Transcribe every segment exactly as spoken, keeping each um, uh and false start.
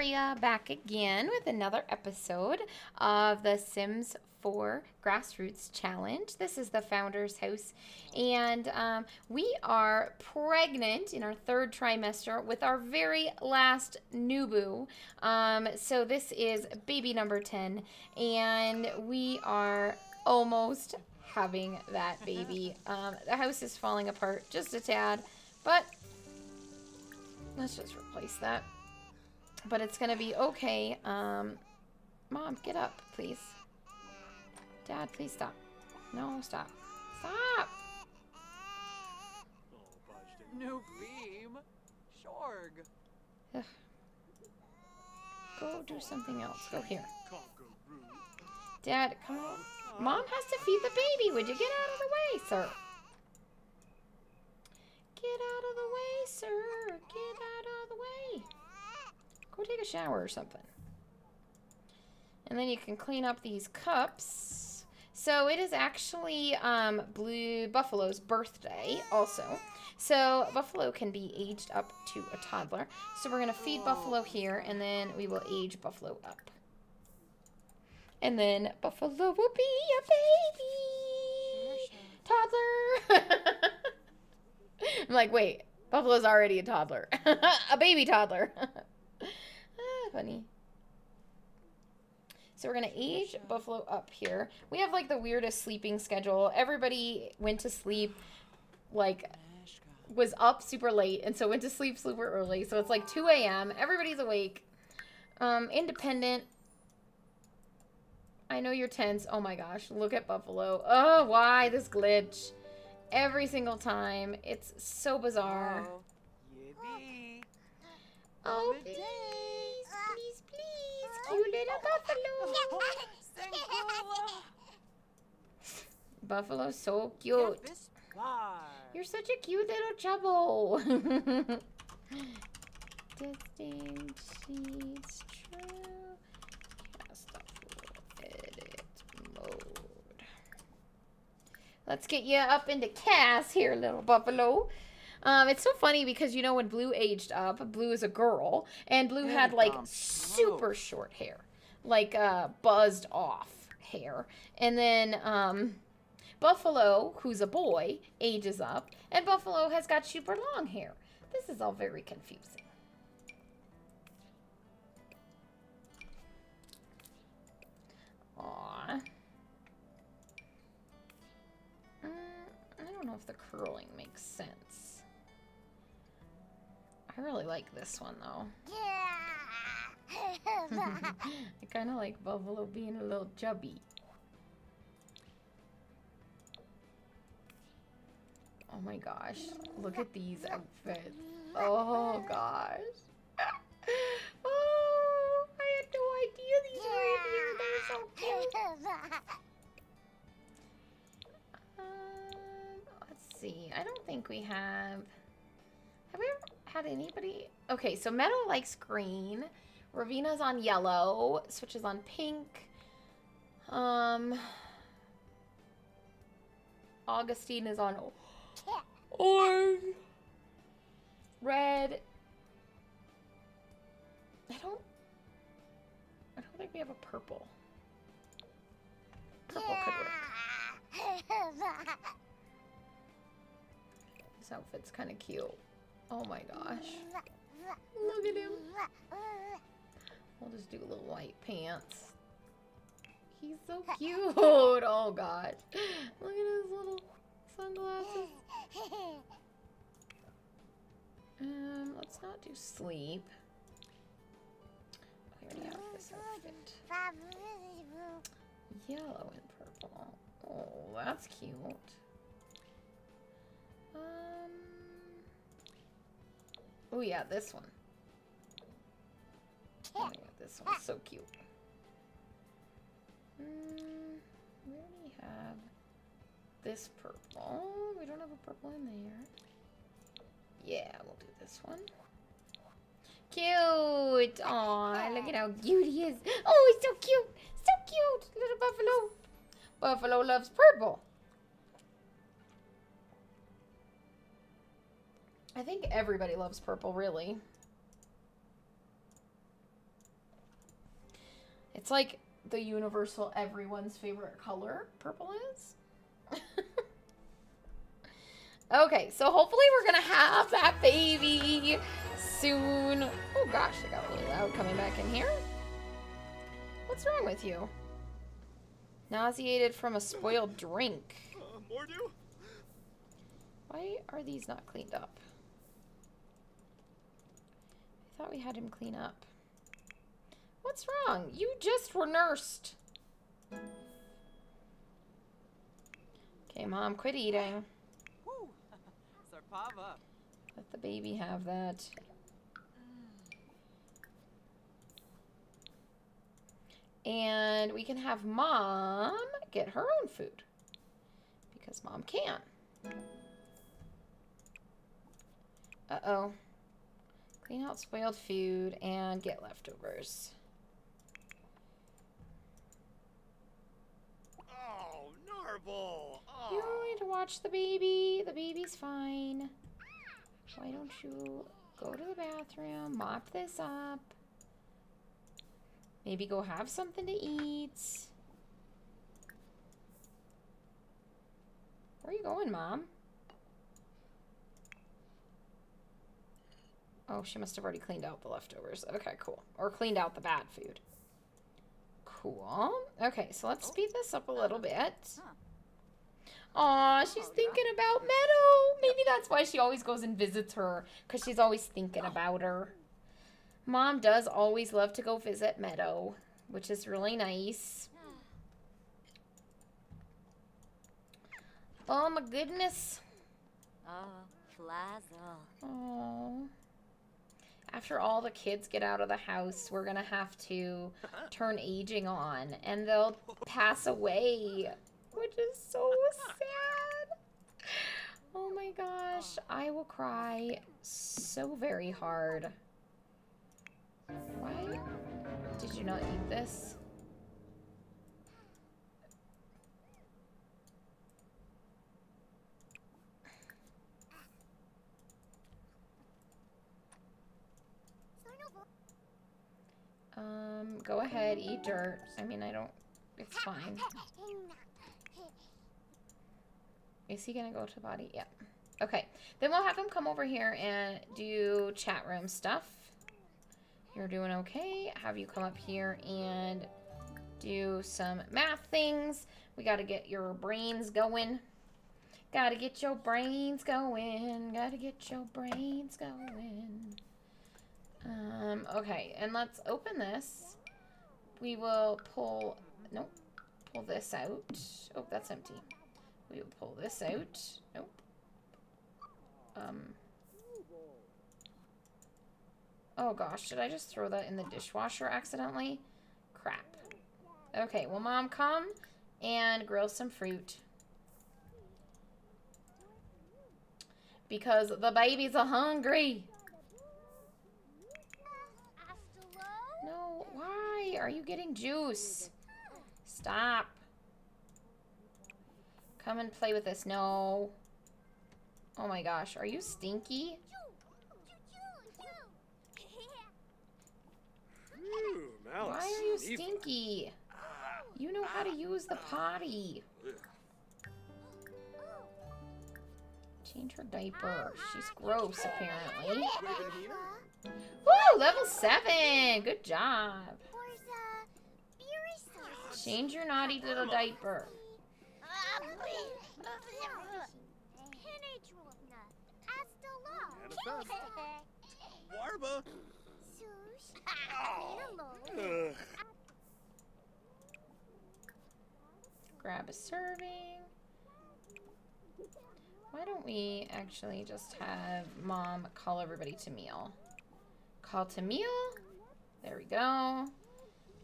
Zylria back again with another episode of the Sims four Grassroots Challenge. This is the Founder's House, and um, we are pregnant in our third trimester with our very last Nubu. Um, so this is baby number ten, and we are almost having that baby. Um, the house is falling apart just a tad, but let's just replace that. But it's gonna be okay. Um, Mom, get up, please. Dad, please stop. No, stop. Stop! New beam. Shorg. Ugh. Go do something else. Go here. Dad, come on. Mom has to feed the baby. Would you get out of the way, sir? Get out of the way, sir. Get out of the way. Go take a shower or something. And then you can clean up these cups. So it is actually um, Blue Buffalo's birthday also. So Buffalo can be aged up to a toddler. So we're going to feed Buffalo here, and then we will age Buffalo up. And then Buffalo will be a baby toddler. I'm like, wait, Buffalo's already a toddler. A baby toddler. Ah, funny. So we're going to age Buffalo up here. We have, like, the weirdest sleeping schedule. Everybody went to sleep, like, was up super late, and so went to sleep super early. So it's, like, two A M Everybody's awake. Um, independent. I know you're tense. Oh, my gosh. Look at Buffalo. Oh, why this glitch? Every single time. It's so bizarre. Oh, please. Please, please. You little Buffalo. Buffalo's so cute. You're such a cute little chubbo. Destined, she's true. Cast off edit mode. Let's get you up into cast here, little Buffalo. Um, it's so funny because, you know, when Blue aged up, Blue is a girl, and Blue had, like, super short hair. Like, uh, buzzed off hair. And then, um, Buffalo, who's a boy, ages up, and Buffalo has got super long hair. This is all very confusing. Aww. Mm, I don't know if the curling makes sense. I really like this one, though. Yeah. I kind of like Buffalo being a little chubby. Oh my gosh. Look at these outfits. Oh gosh. Oh, I had no idea these were in here. They're so cute. Um, let's see. I don't think we have... Have we ever... Had anybody? Okay, so Meadow likes green. Ravina's on yellow. Switch is on pink. Um, Augustine is on orange. Red. I don't. I don't think we have a purple. Purple could work. This outfit's kind of cute. Oh my gosh. Look at him. We'll just do a little white pants. He's so cute. Oh gosh. Look at his little sunglasses. Um, let's not do sleep. Oh, here we have this outfit. Yellow and purple. Oh, that's cute. Um... Oh yeah, this one. Oh my god, this one's so cute. Mm, we already have this purple. We don't have a purple in there. Yeah, we'll do this one. Cute! Aw, look at how cute he is. Oh, he's so cute! So cute! Little Buffalo. Buffalo loves purple. I think everybody loves purple, really. It's like the universal everyone's favorite color, purple is. Okay, so hopefully we're gonna have that baby soon. Oh gosh, it got really loud coming back in here. What's wrong with you? Nauseated from a spoiled drink. Uh, Mordu? Why are these not cleaned up? I thought we had him clean up. What's wrong? You just were nursed. Okay, Mom, quit eating. Let the baby have that. And we can have Mom get her own food. Because Mom can. Uh-oh. Clean out spoiled food and get leftovers. Oh, Narble! Oh. You're going to watch the baby. The baby's fine. Why don't you go to the bathroom, mop this up. Maybe go have something to eat. Where are you going, Mom? Oh, she must have already cleaned out the leftovers. Okay, cool. Or cleaned out the bad food. Cool. Okay, so let's speed this up a little bit. Aw, she's thinking about Meadow. Maybe that's why she always goes and visits her, because she's always thinking about her. Mom does always love to go visit Meadow, which is really nice. Oh, my goodness. Oh. After all the kids get out of the house, we're gonna have to turn aging on, and they'll pass away, which is so sad. Oh my gosh, I will cry so very hard. Why did you not eat this? Um, go ahead, eat dirt. I mean, I don't... It's fine. Is he gonna go to body? Yeah. Okay. Then we'll have him come over here and do chat room stuff. You're doing okay. Have you come up here and do some math things. We gotta get your brains going. Gotta get your brains going. Gotta get your brains going. Um, okay, and let's open this. We will pull, nope, pull this out. Oh, that's empty. We will pull this out. Nope. Um. Oh gosh, did I just throw that in the dishwasher accidentally? Crap. Okay, well, Mom, come and grill some fruit. Because the babies are hungry. No, why are you getting juice? Stop. Come and play with this. No. Oh my gosh, are you stinky? Why are you stinky? You know how to use the potty. Change her diaper. She's gross, apparently. Woo! Level seven! Good job. Change your naughty little diaper. Grab a serving. Why don't we actually just have Mom call everybody to meal? Call to meal. There we go.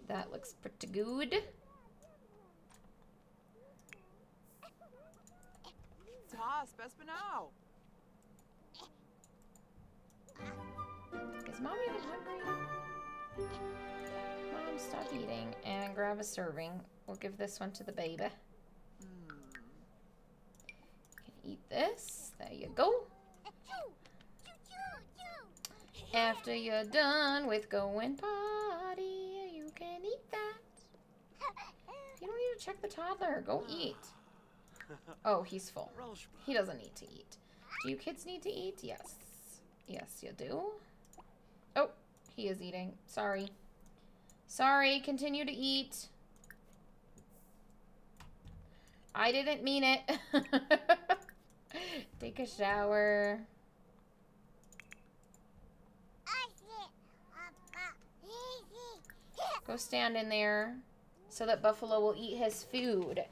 That looks pretty good. Is Mom even hungry? Mom, stop eating and grab a serving. We'll give this one to the baby. You can eat this. There you go. After you're done with going potty, you can eat that. Check the toddler. Go eat. Oh, he's full. He doesn't need to eat. Do you kids need to eat? Yes. Yes, you do. Oh, he is eating. Sorry. Sorry, continue to eat. I didn't mean it. Take a shower. Go stand in there so that Buffalo will eat his food.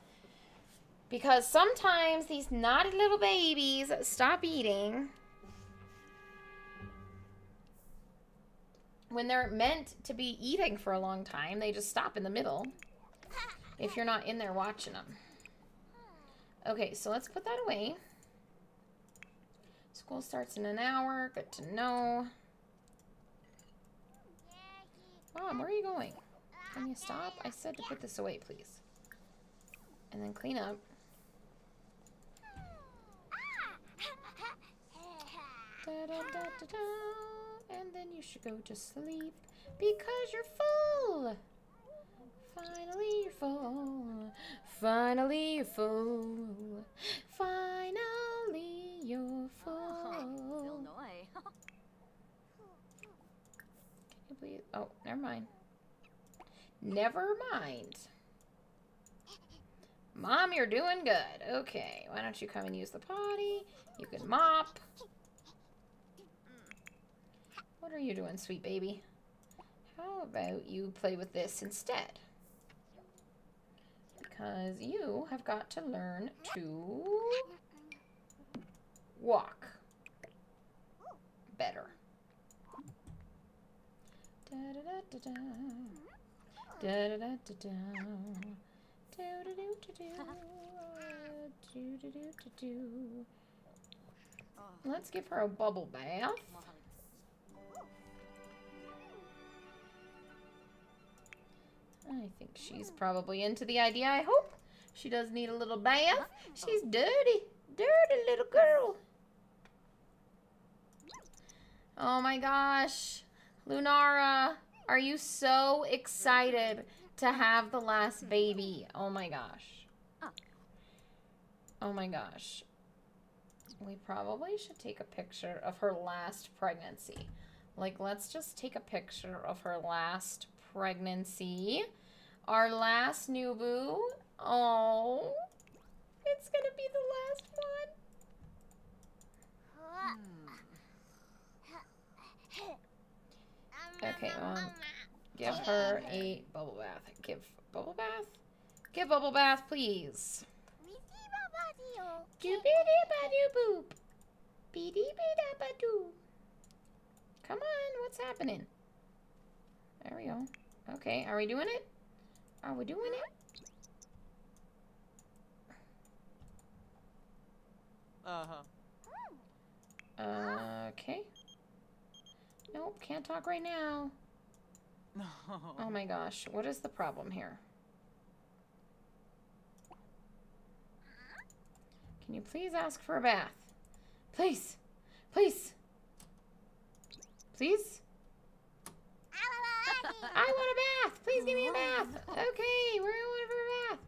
Because sometimes these naughty little babies stop eating when they're meant to be eating for a long time. They just stop in the middle if you're not in there watching them. Okay, so let's put that away. School starts in an hour. Good to know. Mom, where are you going? Can you stop? I said to put this away, please. And then clean up. Da, da, da, da, da. And then you should go to sleep because you're full. Finally you're full. Finally you're full. Finally you're full. Illinois. Can you please? Oh, never mind. Never mind. Mom, you're doing good. Okay, why don't you come and use the potty? You can mop. What are you doing, sweet baby? How about you play with this instead? Because you have got to learn to walk better. Da da da da da. Da da da da da. Do do do do do. Do do do do. Let's give her a bubble bath. I think she's probably into the idea, I hope. She does need a little bath. She's dirty. Dirty little girl. Oh my gosh. Lunara, are you so excited to have the last baby? Oh my gosh. Oh my gosh. We probably should take a picture of her last pregnancy. Like, let's just take a picture of her last pregnancy. Pregnancy. Our last Nubu. Oh, it's gonna be the last one. Okay, um, give her a bubble bath. Give bubble bath. Give bubble bath, please. Come on, what's happening? There we go. Okay, are we doing it? Are we doing it? Uh-huh. Okay. Nope, can't talk right now. No. Oh my gosh, what is the problem here? Can you please ask for a bath? Please. Please. Please. I want a bath. Please give me a bath. Okay, we're going for a bath.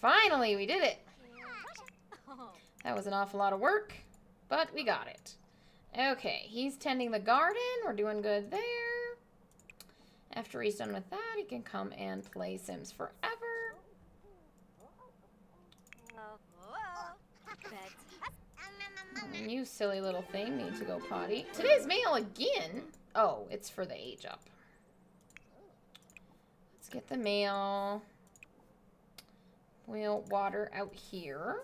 Finally, we did it. That was an awful lot of work, but we got it. Okay, he's tending the garden. We're doing good there. After he's done with that, he can come and play Sims Forever. And you silly little thing need to go potty. Today's mail again. Oh, it's for the age up. Let's get the mail. We'll water out here.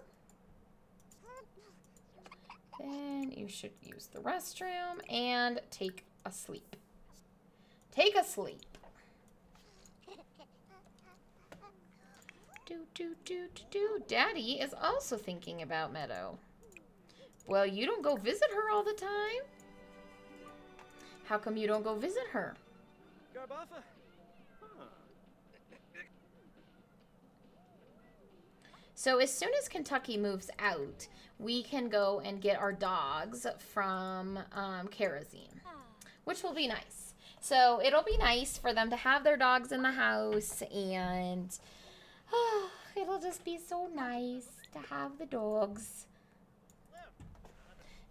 Then you should use the restroom and take a sleep. Take a sleep. Do, do, do, do, do. Daddy is also thinking about Meadow. Well, you don't go visit her all the time. How come you don't go visit her? Garbuffa. Huh. So as soon as Kentucky moves out, we can go and get our dogs from um, Kerosene, which will be nice. So it'll be nice for them to have their dogs in the house and It'll just be so nice to have the dogs.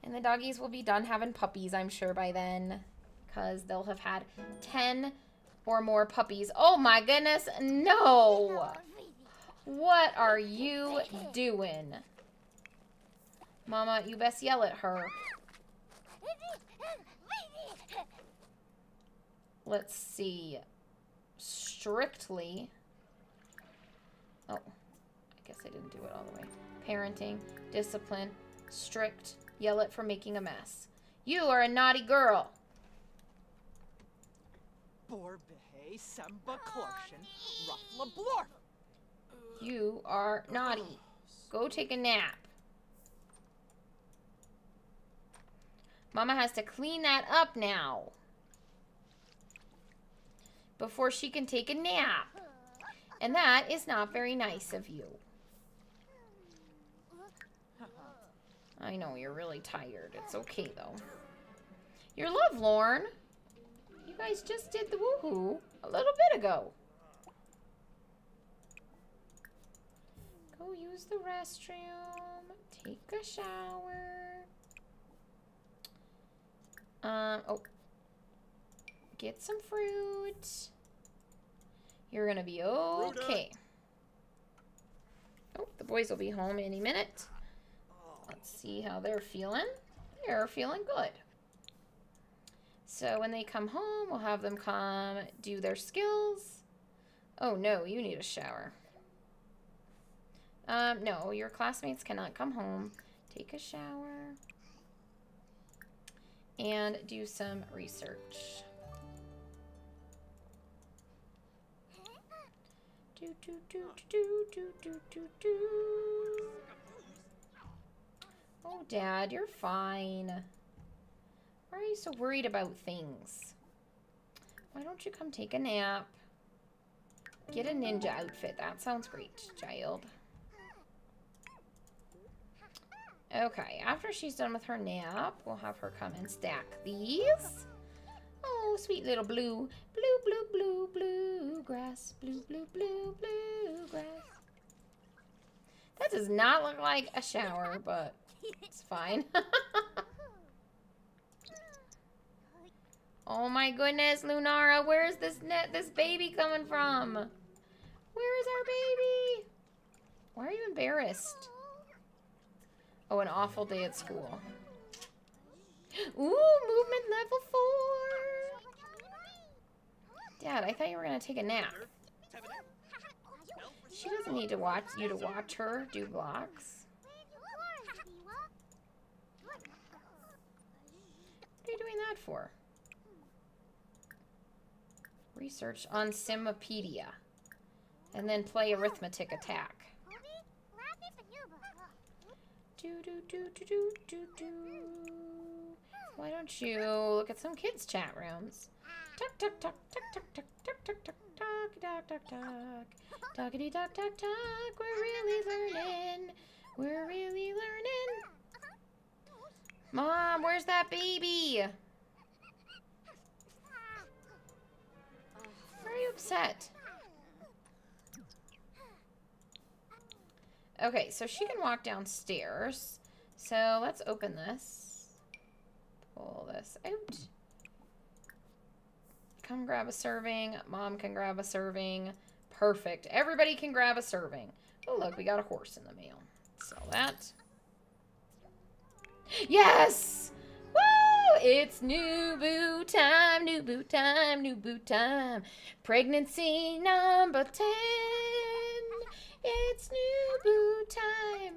And the doggies will be done having puppies, I'm sure, by then. Because they'll have had ten or more puppies. Oh my goodness, no! What are you doing? Mama, you best yell at her. Let's see. Strictly. Oh, I guess I didn't do it all the way. Parenting, discipline, strict, yell at for making a mess. You are a naughty girl. Borbehe, Samba, Corsion, Ruffla, Blork. You are naughty. Go take a nap. Mama has to clean that up now. Before she can take a nap. And that is not very nice of you. I know, you're really tired. It's okay, though. You're lovelorn. You guys just did the woohoo a little bit ago. Go use the restroom. Take a shower. Um, oh. Get some fruit. You're gonna be okay. Oh, the boys will be home any minute. Let's see how they're feeling. They're feeling good. So when they come home, we'll have them come do their skills. Oh no, you need a shower. Um, no, your classmates cannot come home. Take a shower. And do some research. Do, do, do, do, do, do, do, do. Oh, Dad, you're fine. Why are you so worried about things? Why don't you come take a nap? Get a ninja outfit. That sounds great, child. Okay, after she's done with her nap, we'll have her come and stack these. Oh, sweet little blue. Blue, blue, blue, blue grass. Blue, blue, blue, blue grass. That does not look like a shower, but it's fine. Oh my goodness, Lunara, where is this net, this baby coming from? Where is our baby? Why are you embarrassed? Oh, an awful day at school. Ooh, movement level four. Dad, I thought you were gonna take a nap. She doesn't need to watch you to watch her do blocks. What are you doing that for? Research on Simipedia. And then play Arithmetic Attack. Do, do, do, do, do, do, do. Why don't you look at some kids' chat rooms? Tuck, tuck, tuck, tuck, tuck, tuck, tuck, tuck, tuck, tuck, tuck, tuck, tuckity, tuck, tuck, tuck. We're really learning. We're really learning. Mom, where's that baby? Why are you upset? Okay, so she can walk downstairs. So let's open this. Pull this out. Come grab a serving. Mom can grab a serving. Perfect. Everybody can grab a serving. Oh, look, we got a horse in the mail. Sell that. Yes! Woo! It's Nubu time, Nubu time, Nubu time. Pregnancy number ten. It's Nubu time,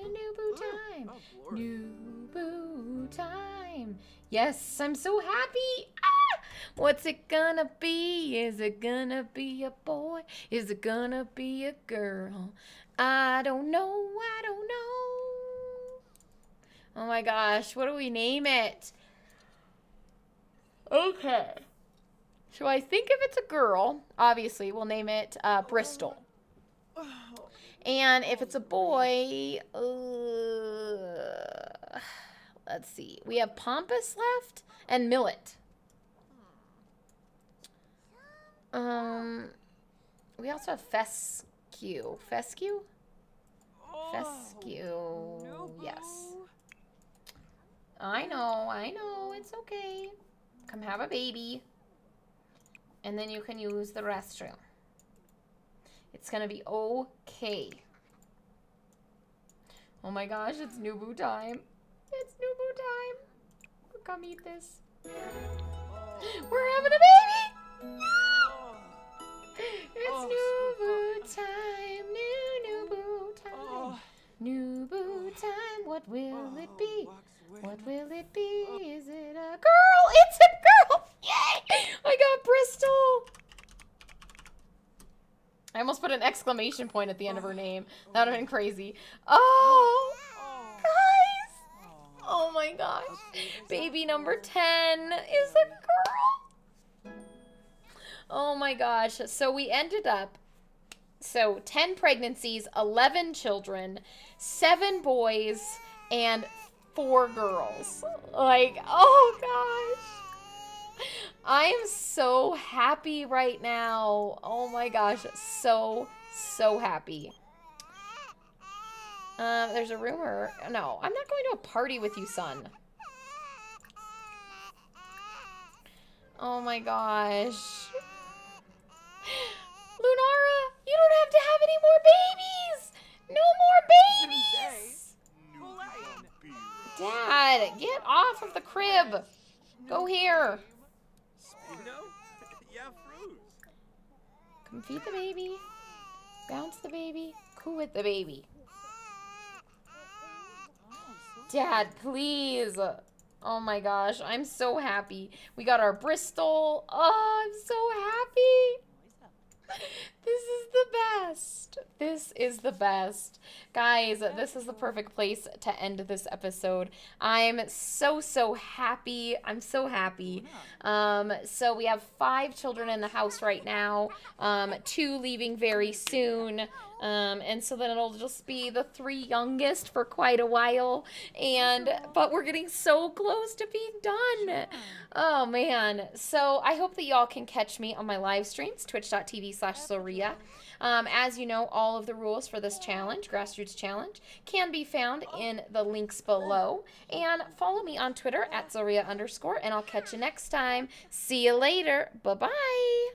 Nubu time, oh, Nubu time. Yes, I'm so happy. Ah! What's it gonna be? Is it gonna be a boy? Is it gonna be a girl? I don't know, I don't know. Oh my gosh, what do we name it? Okay. So I think if it's a girl, obviously we'll name it uh, Bristol. And if it's a boy, uh, let's see. We have Pompous left and Millet. Um, we also have Fescue. Fescue. Fescue? Fescue. Oh, yes. I know, I know. It's okay. Come have a baby. And then you can use the restroom. It's gonna be okay. Oh my gosh, it's Nubu time. It's Nubu time. Come eat this. We're having a baby! No! It's Nubu time. New Nubu time. Nubu time. What will it be? What will it be? Is it a girl? It's a girl! Yay! I got Bristol! I almost put an exclamation point at the end of her name. That would have been crazy. Oh, guys. Oh my gosh. Baby number ten is a girl. Oh my gosh. So we ended up, so ten pregnancies, eleven children, seven boys, and four girls. Like, oh gosh. I am so happy right now. Oh my gosh, so, so happy. Um, there's a rumor. No, I'm not going to a party with you, son. Oh my gosh. Lunara, you don't have to have any more babies! No more babies! Dad, get off of the crib. Go here. No? Yeah, Bruce. Come feed the baby. Bounce the baby. Coo with the baby. Dad, please. Oh my gosh, I'm so happy. We got our Bristol. Oh, I'm so happy. This is the best. This is the best. Guys, this is the perfect place to end this episode. I'm so, so happy. I'm so happy. Um, so we have five children in the house right now, um, two leaving very soon. Um, and so then it'll just be the three youngest for quite a while. And, but we're getting so close to being done. Oh man. So I hope that y'all can catch me on my live streams, twitch dot t v slash Zylria. Um, as you know, all of the rules for this challenge, Grassroots Challenge, can be found in the links below. And follow me on Twitter at Zylria underscore, and I'll catch you next time. See you later. Bye-bye.